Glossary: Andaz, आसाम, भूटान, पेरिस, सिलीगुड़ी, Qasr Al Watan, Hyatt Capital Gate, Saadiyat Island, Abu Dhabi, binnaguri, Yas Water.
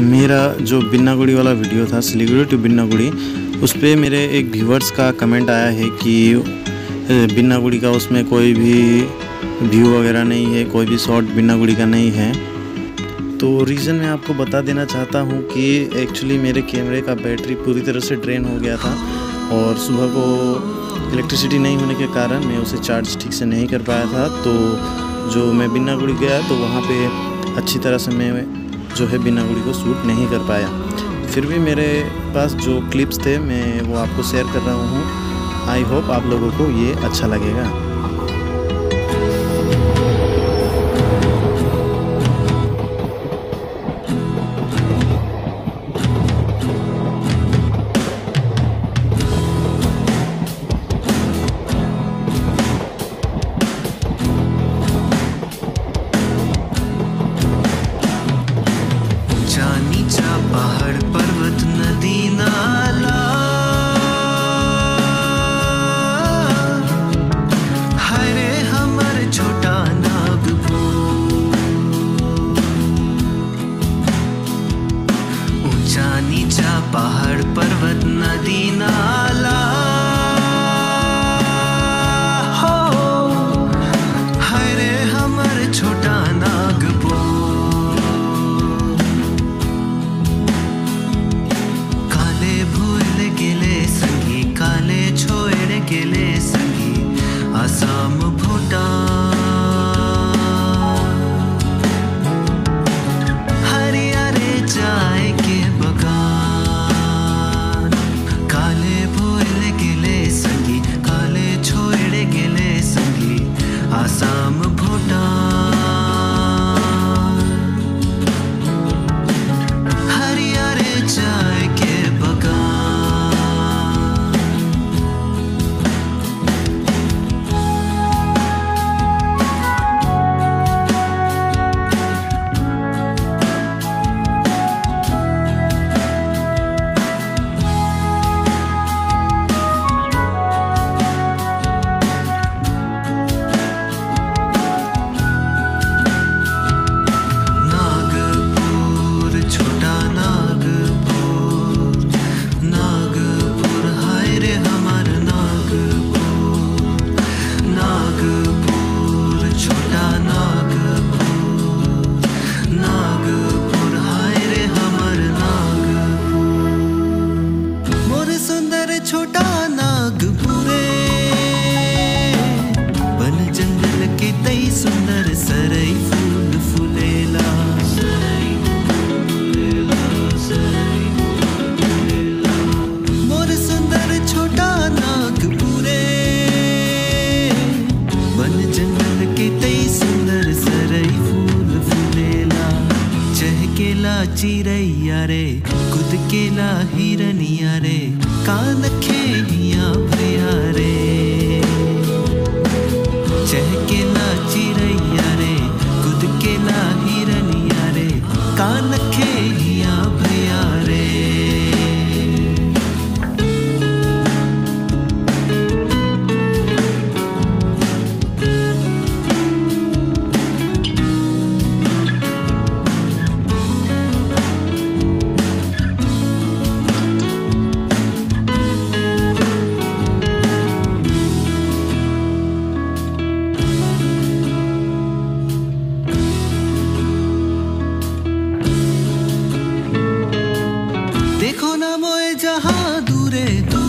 मेरा जो बिन्नागुड़ी वाला वीडियो था, सिलीगुड़ी टू बिन्नागुड़ी, उस पर मेरे एक व्यूअर्स का कमेंट आया है कि बिन्नागुड़ी का उसमें कोई भी व्यू वगैरह नहीं है, कोई भी शॉट बिन्नागुड़ी का नहीं है। तो रीज़न मैं आपको बता देना चाहता हूँ कि एक्चुअली मेरे कैमरे का बैटरी पूरी तरह से ड्रेन हो गया था और सुबह को इलेक्ट्रिसिटी नहीं होने के कारण मैं उसे चार्ज ठीक से नहीं कर पाया था। तो जो मैं बिन्नागुड़ी गया तो वहाँ पे अच्छी तरह से मैं जो है बिन्नागुड़ी को शूट नहीं कर पाया। फिर भी मेरे पास जो क्लिप्स थे मैं वो आपको शेयर कर रहा हूँ। आई होप आप लोगों को ये अच्छा लगेगा। पहाड़ पर्वत नदी नाला हरे हमर छोटा नाग भो ऊंचा नीचा पहाड़ पर्वत नदी नाला हो हरे हमर छोटा नाग भो आसाम भूटान हरियारे चाय के बगान काले भूल गिले संगी काले छोड़ गिले संगी आसाम भूटान हरियारे चाय के बगान। चिड़ैया रे खुद केला हिरनिया रे कान खेहिया प्रिया रे चहकेला चिड़ैया रे खुद केला हिरनिया रे कान खेहिया प्रिया रे। देखो ना मोए जहां दूरे दूर